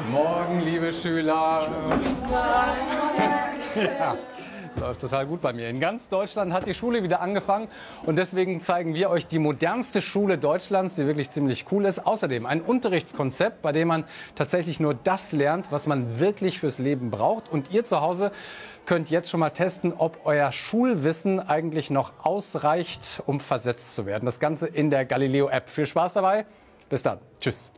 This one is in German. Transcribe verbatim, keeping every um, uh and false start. Guten Morgen, liebe Schüler. Ja, läuft total gut bei mir. In ganz Deutschland hat die Schule wieder angefangen und deswegen zeigen wir euch die modernste Schule Deutschlands, die wirklich ziemlich cool ist. Außerdem ein Unterrichtskonzept, bei dem man tatsächlich nur das lernt, was man wirklich fürs Leben braucht. Und ihr zu Hause könnt jetzt schon mal testen, ob euer Schulwissen eigentlich noch ausreicht, um versetzt zu werden. Das Ganze in der Galileo-App. Viel Spaß dabei. Bis dann. Tschüss.